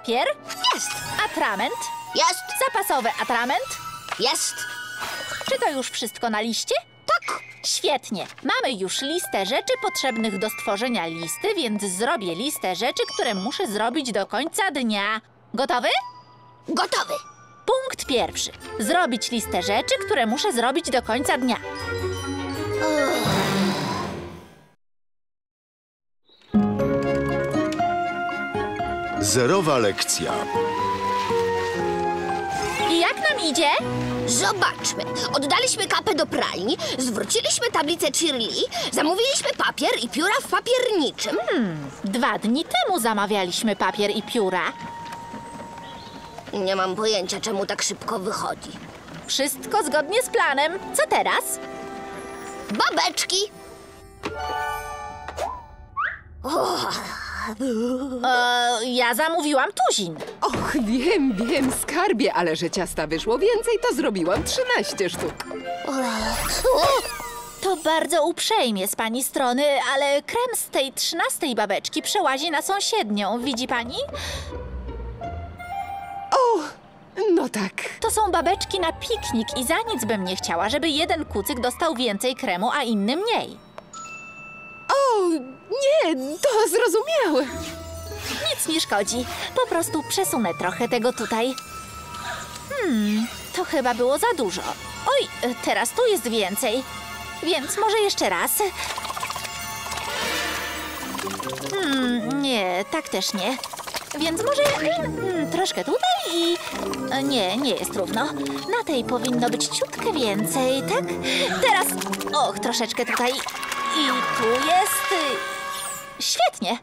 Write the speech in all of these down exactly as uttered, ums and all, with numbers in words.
Papier? Jest. Atrament? Jest. Zapasowy atrament? Jest. Czy to już wszystko na liście? Tak. Świetnie. Mamy już listę rzeczy potrzebnych do stworzenia listy, więc zrobię listę rzeczy, które muszę zrobić do końca dnia. Gotowy? Gotowy. Punkt pierwszy. Zrobić listę rzeczy, które muszę zrobić do końca dnia. Uff. Zerowa lekcja. I jak nam idzie? Zobaczmy. Oddaliśmy kapę do pralni, zwróciliśmy tablicę Cheerlee, zamówiliśmy papier i pióra w papierniczym. Hmm, dwa dni temu zamawialiśmy papier i pióra. Nie mam pojęcia, czemu tak szybko wychodzi. Wszystko zgodnie z planem. Co teraz? Babeczki! Oh. E, ja zamówiłam tuzin. Och, wiem, wiem, skarbie, ale że ciasta wyszło więcej, to zrobiłam trzynaście sztuk. To bardzo uprzejmie z pani strony, ale krem z tej trzynastej babeczki przełazi na sąsiednią, widzi pani? O, no tak. To są babeczki na piknik i za nic bym nie chciała, żeby jeden kucyk dostał więcej kremu, a inny mniej. O, nie, to zrozumiałe. Nic nie szkodzi. Po prostu przesunę trochę tego tutaj. Hmm, to chyba było za dużo. Oj, teraz tu jest więcej. Więc może jeszcze raz. Hmm, nie, tak też nie. Więc może hmm, troszkę tutaj i... Nie, nie jest równo. Na tej powinno być ciutkę więcej, tak? Teraz... Och, troszeczkę tutaj... I tu jest... Świetnie.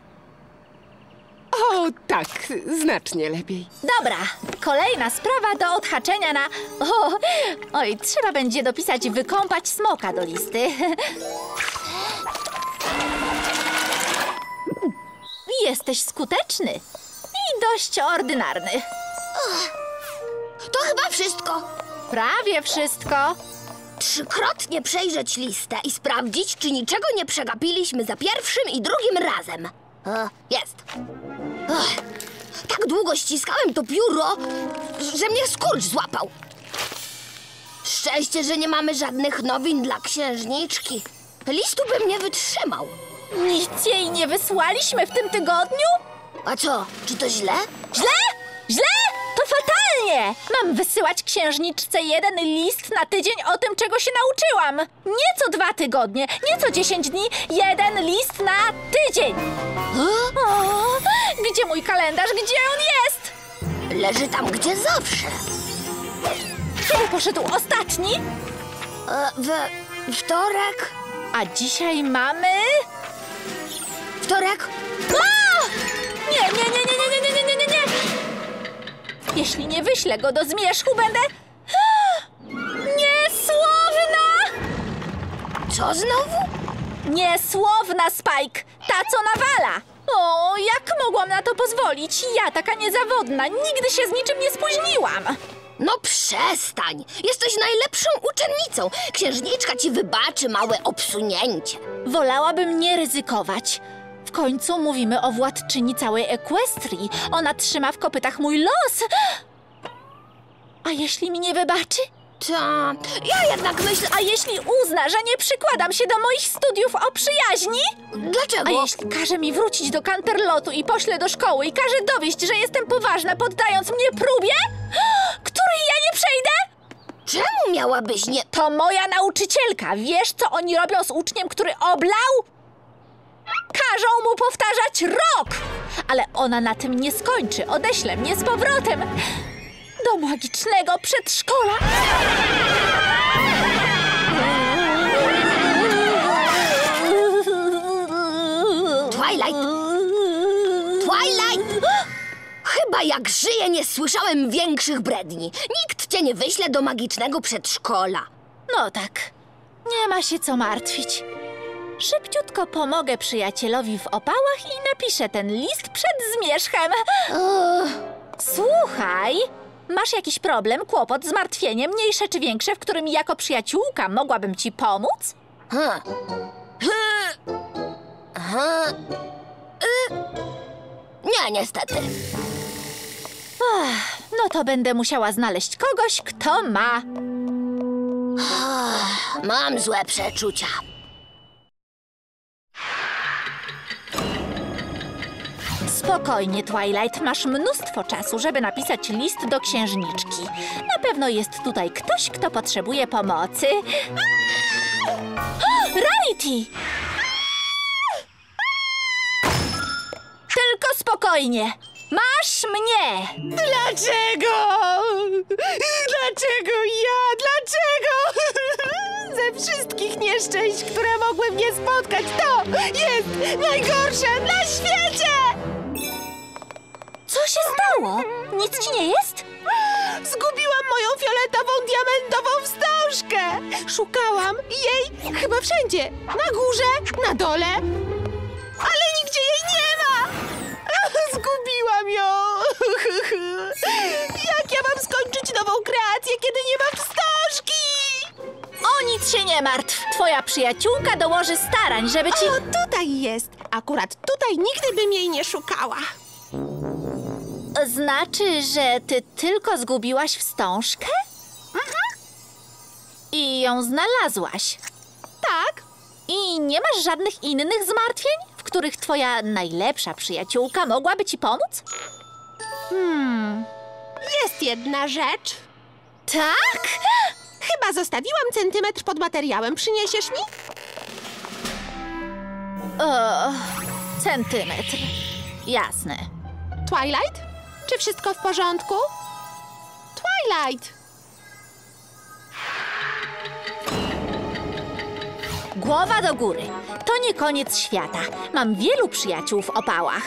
O, tak. Znacznie lepiej. Dobra. Kolejna sprawa do odhaczenia na... O, oj, trzeba będzie dopisać wykąpać smoka do listy. Jesteś skuteczny i dość ordynarny. To chyba wszystko. Prawie wszystko. Trzykrotnie przejrzeć listę i sprawdzić, czy niczego nie przegapiliśmy za pierwszym i drugim razem. E, jest. Ech, tak długo ściskałem to pióro, że mnie skurcz złapał. Szczęście, że nie mamy żadnych nowin dla księżniczki. Listu bym nie wytrzymał. Nic jej nie wysłaliśmy w tym tygodniu? A co, czy to źle? Źle? Źle? To fatalnie! Mam wysyłać księżniczce jeden list na tydzień o tym, czego się nauczyłam. Nie co dwa tygodnie, nie co dziesięć dni, jeden list na tydzień. O, gdzie mój kalendarz? Gdzie on jest? Leży tam, gdzie zawsze. Kiedy poszedł ostatni? E, we wtorek. A dzisiaj mamy... Wtorek? A! Nie, nie, nie, nie, nie, nie, nie, nie, nie, nie. Jeśli nie wyślę go do zmierzchu, będę... Niesłowna! Co znowu? Niesłowna, Spike! Ta, co nawala! O, jak mogłam na to pozwolić? Ja, taka niezawodna, nigdy się z niczym nie spóźniłam! No przestań! Jesteś najlepszą uczennicą! Księżniczka ci wybaczy małe obsunięcie. Wolałabym nie ryzykować. W końcu mówimy o władczyni całej Equestrii. Ona trzyma w kopytach mój los. A jeśli mi nie wybaczy? Ta... Ja jednak myślę... A jeśli uzna, że nie przykładam się do moich studiów o przyjaźni? Dlaczego? A jeśli każe mi wrócić do Canterlotu i pośle do szkoły i każe dowieść, że jestem poważna, poddając mnie próbie, której ja nie przejdę? Czemu miałabyś nie... To moja nauczycielka. Wiesz, co oni robią z uczniem, który oblał? Każą mu powtarzać rok! Ale ona na tym nie skończy. Odeślę mnie z powrotem do magicznego przedszkola. Twilight! Twilight! Chyba jak żyję, nie słyszałem większych bredni. Nikt cię nie wyśle do magicznego przedszkola. No tak. Nie ma się co martwić. Szybciutko pomogę przyjacielowi w opałach i napiszę ten list przed zmierzchem. Uh. Słuchaj, masz jakiś problem, kłopot, zmartwienie, mniejsze czy większe, w którym jako przyjaciółka mogłabym ci pomóc? Ha. Ha. Ha. Y. Nie, niestety. Ach, no to będę musiała znaleźć kogoś, kto ma. Ach, mam złe przeczucia. Spokojnie, Twilight. Masz mnóstwo czasu, żeby napisać list do księżniczki. Na pewno jest tutaj ktoś, kto potrzebuje pomocy. O, Rarity! Tylko spokojnie. Masz mnie! Dlaczego? Dlaczego ja? Dlaczego? Ze wszystkich nieszczęść, które mogły mnie spotkać, to jest najgorsze na świecie! Co się stało? Nic ci nie jest? Zgubiłam moją fioletową, diamentową wstążkę! Szukałam jej chyba wszędzie. Na górze, na dole, ale nigdzie jej nie ma! Zgubiłam ją! Jak ja mam skończyć nową kreację, kiedy nie mam wstążki? O nic się nie martw! Twoja przyjaciółka dołoży starań, żeby ci... O, tutaj jest! Akurat tutaj nigdy bym jej nie szukała. Znaczy, że ty tylko zgubiłaś wstążkę? Mhm. I ją znalazłaś. Tak. I nie masz żadnych innych zmartwień, w których twoja najlepsza przyjaciółka mogłaby ci pomóc? Hmm. Jest jedna rzecz. Tak? Chyba zostawiłam centymetr pod materiałem. Przyniesiesz mi? O, centymetr. Jasne. Twilight? Czy wszystko w porządku? Twilight! Głowa do góry. To nie koniec świata. Mam wielu przyjaciół w opałach.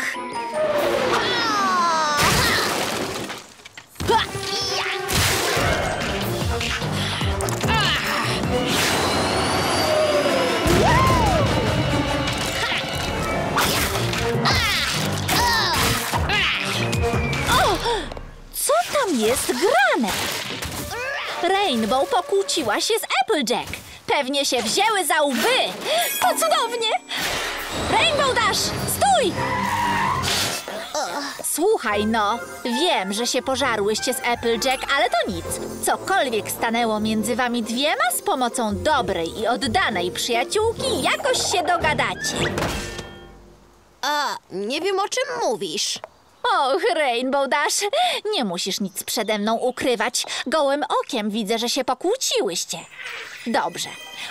Jest grane! Rainbow pokłóciła się z Applejack. Pewnie się wzięły za łby. To cudownie! Rainbow Dash, stój! Słuchaj no, wiem, że się pożarłyście z Applejack, ale to nic. Cokolwiek stanęło między wami dwiema, z pomocą dobrej i oddanej przyjaciółki jakoś się dogadacie. A, nie wiem, o czym mówisz. Och, Rainbow Dash, nie musisz nic przede mną ukrywać. Gołym okiem widzę, że się pokłóciłyście. Dobrze,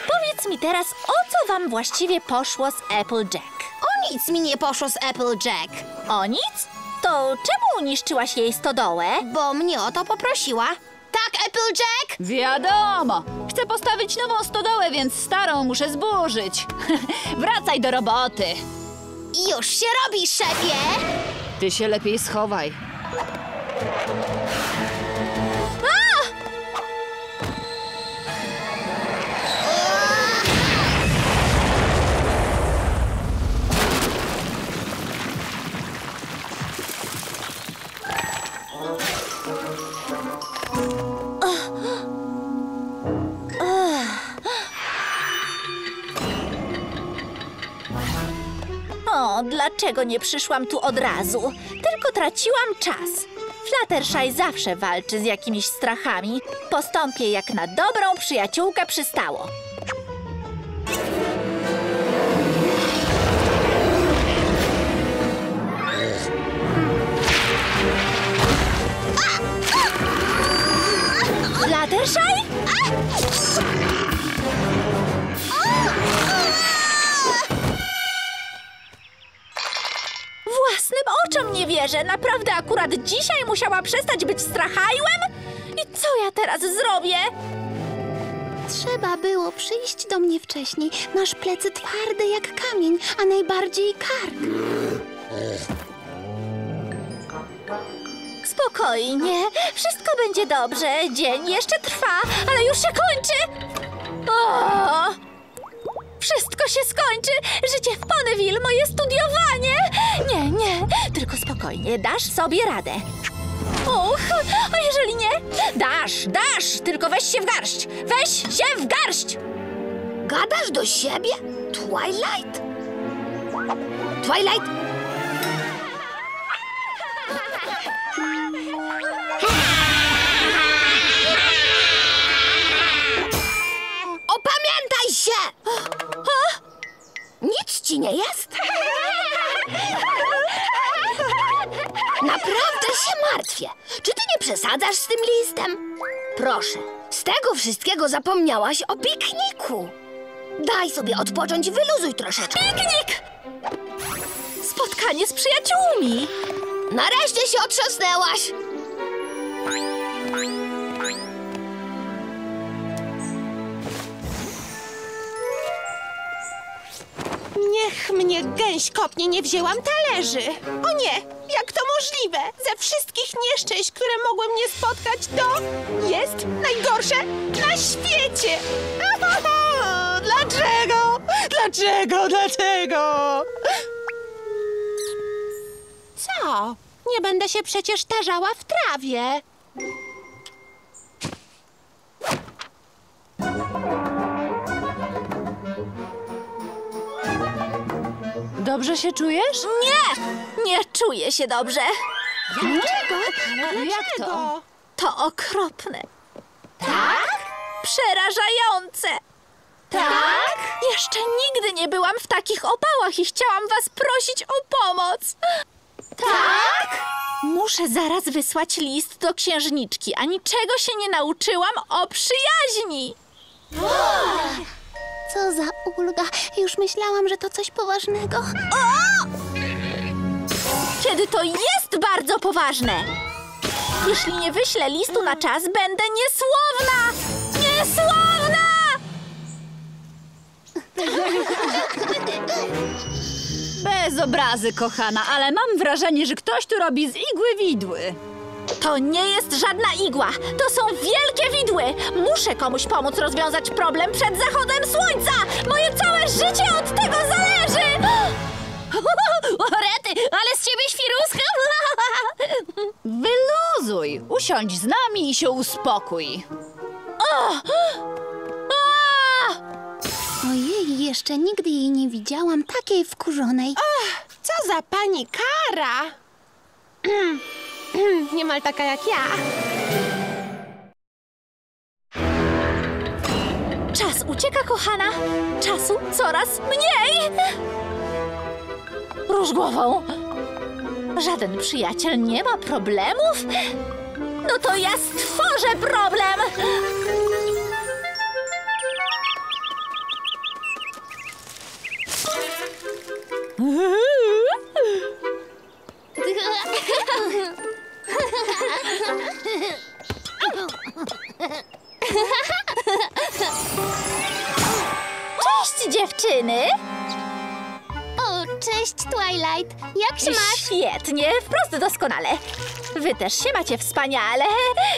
powiedz mi teraz, o co wam właściwie poszło z Applejack? O nic mi nie poszło z Applejack. O nic? To czemu niszczyłaś jej stodołę? Bo mnie o to poprosiła. Tak, Applejack? Wiadomo. Chcę postawić nową stodołę, więc starą muszę zburzyć. Wracaj do roboty. Już się robi, szefie. Ty się lepiej schowaj. A! O, dlaczego nie przyszłam tu od razu? Tylko traciłam czas. Fluttershy zawsze walczy z jakimiś strachami. Postąpię jak na dobrą przyjaciółkę przystało. Fluttershy? Własnym oczom nie wierzę. Naprawdę akurat dzisiaj musiała przestać być strachajłem? I co ja teraz zrobię? Trzeba było przyjść do mnie wcześniej. Masz plecy twarde jak kamień, a najbardziej kark. Spokojnie. Wszystko będzie dobrze. Dzień jeszcze trwa, ale już się kończy. O! Wszystko się skończy! Życie w Ponyville, moje studiowanie! Nie, nie, tylko spokojnie, dasz sobie radę. Uch, a jeżeli nie? Dasz, dasz, tylko weź się w garść! Weź się w garść! Gadasz do siebie? Twilight? Twilight? Opamiętaj się! O! Nic ci nie jest? Naprawdę się martwię. Czy ty nie przesadzasz z tym listem? Proszę, z tego wszystkiego zapomniałaś o pikniku. Daj sobie odpocząć, wyluzuj troszeczkę. Piknik! Spotkanie z przyjaciółmi. Nareszcie się otrząsnęłaś. Niech mnie gęś kopnie, nie wzięłam talerzy. O nie, jak to możliwe? Ze wszystkich nieszczęść, które mogły mnie spotkać, to jest najgorsze na świecie. Ohoho, dlaczego? Dlaczego? Dlaczego? Co? Nie będę się przecież tarzała w trawie. Dobrze się czujesz? Nie! Nie czuję się dobrze. Dlaczego? Jak to? To okropne. Tak? Przerażające. Tak? Jeszcze nigdy nie byłam w takich opałach i chciałam was prosić o pomoc. Tak? Muszę zaraz wysłać list do księżniczki, a niczego się nie nauczyłam o przyjaźni. Uch! Co za ulga. Już myślałam, że to coś poważnego. O! Kiedy to jest bardzo poważne. Jeśli nie wyślę listu na czas, będę niesłowna! Niesłowna! Bez obrazy, kochana, ale mam wrażenie, że ktoś tu robi z igły widły. To nie jest żadna igła. To są wielkie widły. Muszę komuś pomóc rozwiązać problem przed zachodem słońca. Moje całe życie od tego zależy. Rety, ale z ciebie świruska. Wyluzuj. Usiądź z nami i się uspokój. O! Ojej, jeszcze nigdy jej nie widziałam takiej wkurzonej. Ach, co za pani kara. Niemal taka jak ja. Czas ucieka, kochana. Czasu coraz mniej. Rusz głową. Żaden przyjaciel nie ma problemów? No to ja stworzę problem. Cześć, dziewczyny! O, cześć, Twilight! Jak się masz? Świetnie, wprost doskonale. Wy też się macie wspaniale.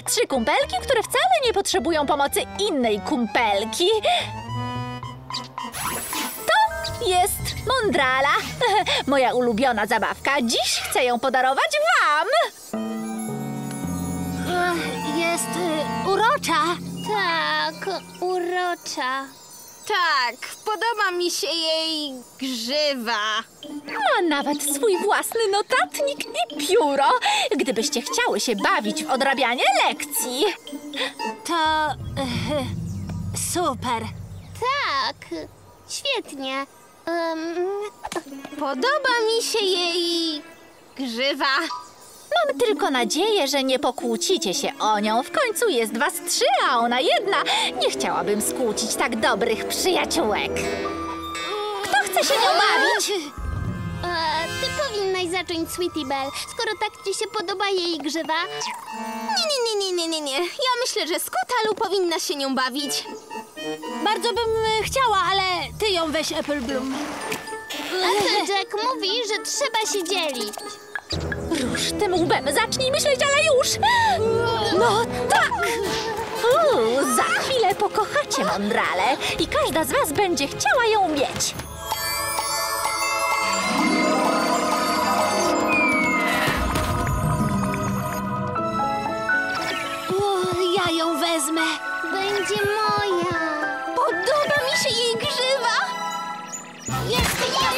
Trzy kumpelki, które wcale nie potrzebują pomocy innej kumpelki. To jest Mądrala. Moja ulubiona zabawka. Dziś chcę ją podarować wam. Jest urocza. Tak, urocza. Tak, podoba mi się jej grzywa. Ma nawet swój własny notatnik i pióro, gdybyście chciały się bawić w odrabianie lekcji. To e, super. Tak, świetnie. Um, podoba mi się jej grzywa. Mam tylko nadzieję, że nie pokłócicie się o nią. W końcu jest was trzy, a ona jedna. Nie chciałabym skłócić tak dobrych przyjaciółek. Kto chce się nią bawić? E, ty powinnaś zacząć, Sweetie Belle, skoro tak ci się podoba jej grzywa. Nie, nie, nie, nie, nie, nie. Ja myślę, że Scootaloo powinna się nią bawić. Bardzo bym chciała, ale ty ją weź, Apple Bloom. Applejack mówi, że trzeba się dzielić. Rusz tym łbem, zacznij myśleć, ale już! No tak! Uuu, za chwilę pokochacie Mądralę i każda z was będzie chciała ją mieć. Uuu, ja ją wezmę. Będzie moja. Podoba mi się jej grzywa. Jest ja!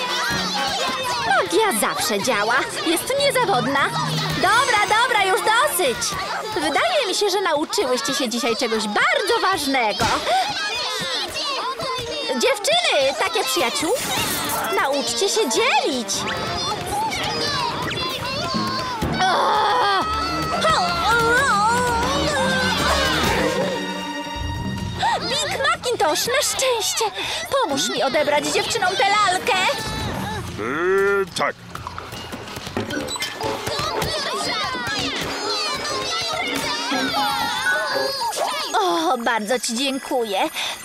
Magia zawsze działa. Jest niezawodna. Dobra, dobra, już dosyć. Wydaje mi się, że nauczyłyście się dzisiaj czegoś bardzo ważnego. Dziewczyny, takie przyjaciółki, nauczcie się dzielić. Big McIntosh, na szczęście. Pomóż mi odebrać dziewczynom tę lalkę. Yy, tak. O, bardzo ci dziękuję.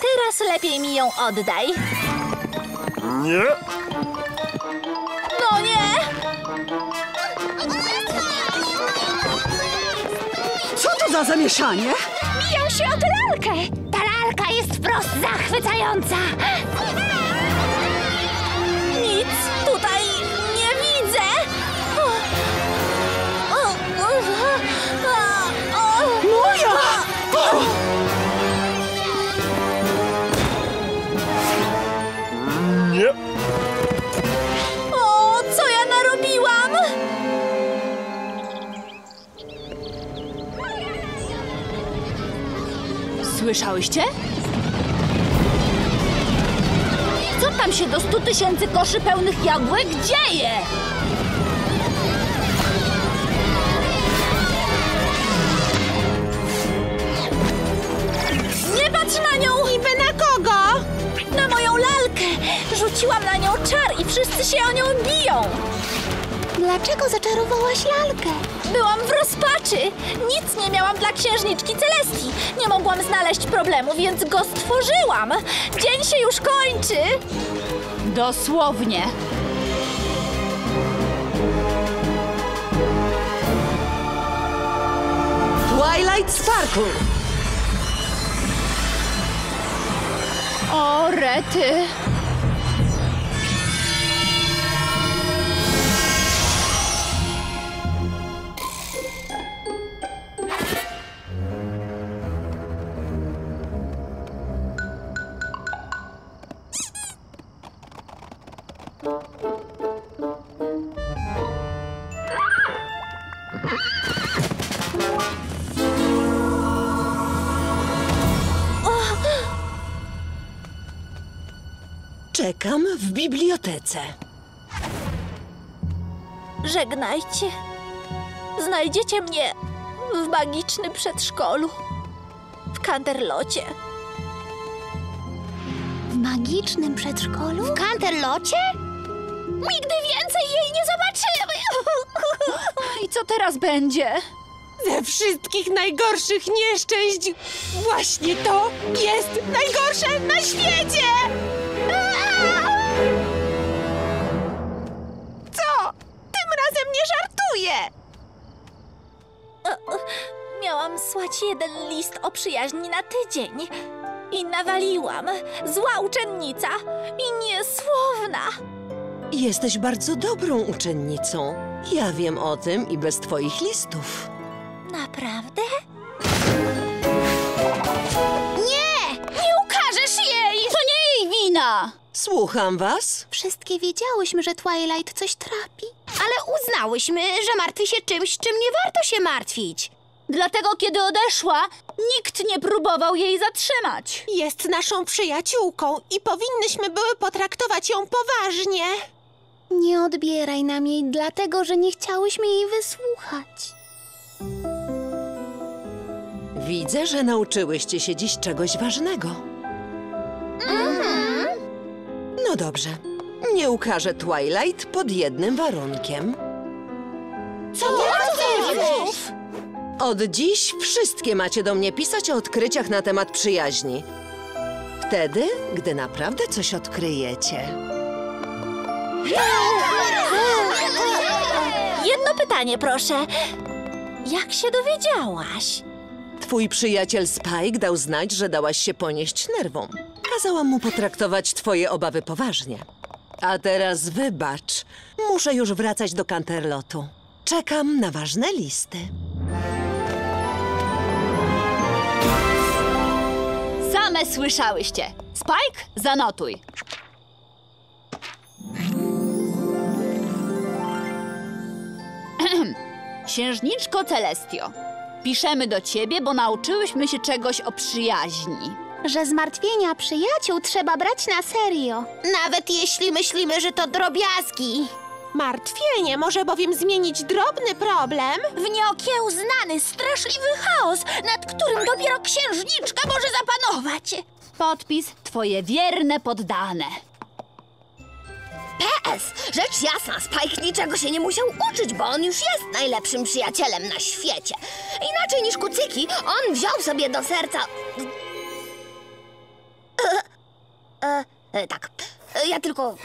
Teraz lepiej mi ją oddaj. Nie. No nie. Co to za zamieszanie? Biją się o tę lalkę. Ta lalka jest wprost zachwycająca. Nic tutaj nie widzę. Moja! Nie. O, co ja narobiłam? Słyszałyście? Co tam się do stu tysięcy koszy pełnych jabłek dzieje? Nie patrz na nią! Niby na kogo? Na moją lalkę! Rzuciłam na nią czar i wszyscy się o nią biją! Dlaczego zaczarowałaś lalkę? Byłam w rozpaczy! Nic nie miałam dla księżniczki Celestii! Nie mogłam znaleźć problemu, więc go stworzyłam! Dzień się już kończy! Dosłownie! Twilight Sparkle! O, rety! Czekam w bibliotece. Żegnajcie. Znajdziecie mnie w magicznym przedszkolu. W Canterlocie. W magicznym przedszkolu? W Canterlocie? Nigdy więcej jej nie zobaczymy! I co teraz będzie? Ze wszystkich najgorszych nieszczęść właśnie to jest najgorsze na świecie! Co? Tym razem nie żartuję! O, miałam słać jeden list o przyjaźni na tydzień. I nawaliłam. Zła uczennica i niesłowna. Jesteś bardzo dobrą uczennicą. Ja wiem o tym i bez twoich listów. Naprawdę? Nie! Nie ukażesz jej! To nie jej wina! Słucham was. Wszystkie wiedziałyśmy, że Twilight coś trapi. Ale uznałyśmy, że martwi się czymś, czym nie warto się martwić. Dlatego, kiedy odeszła, nikt nie próbował jej zatrzymać. Jest naszą przyjaciółką i powinnyśmy były potraktować ją poważnie. Nie odbieraj nam jej, dlatego, że nie chciałyśmy jej wysłuchać. Widzę, że nauczyłyście się dziś czegoś ważnego. Mhm. No dobrze. Nie ukażę Twilight pod jednym warunkiem. Co ty? Od dziś wszystkie macie do mnie pisać o odkryciach na temat przyjaźni. Wtedy, gdy naprawdę coś odkryjecie. Jedno pytanie, proszę. Jak się dowiedziałaś? Twój przyjaciel Spike dał znać, że dałaś się ponieść nerwom. Kazałam mu potraktować twoje obawy poważnie. A teraz wybacz. Muszę już wracać do Canterlotu. Czekam na ważne listy. Same słyszałyście. Spike, zanotuj. Księżniczko Celestio, piszemy do ciebie, bo nauczyłyśmy się czegoś o przyjaźni. Że zmartwienia przyjaciół trzeba brać na serio. Nawet jeśli myślimy, że to drobiazgi. Martwienie może bowiem zmienić drobny problem w nieokiełznany, straszliwy chaos, nad którym dopiero księżniczka może zapanować. Podpis: twoje wierne poddane. P S. Rzecz jasna, Spike niczego się nie musiał uczyć, bo on już jest najlepszym przyjacielem na świecie. Inaczej niż kucyki, on wziął sobie do serca... E, e, e, tak, e, ja tylko...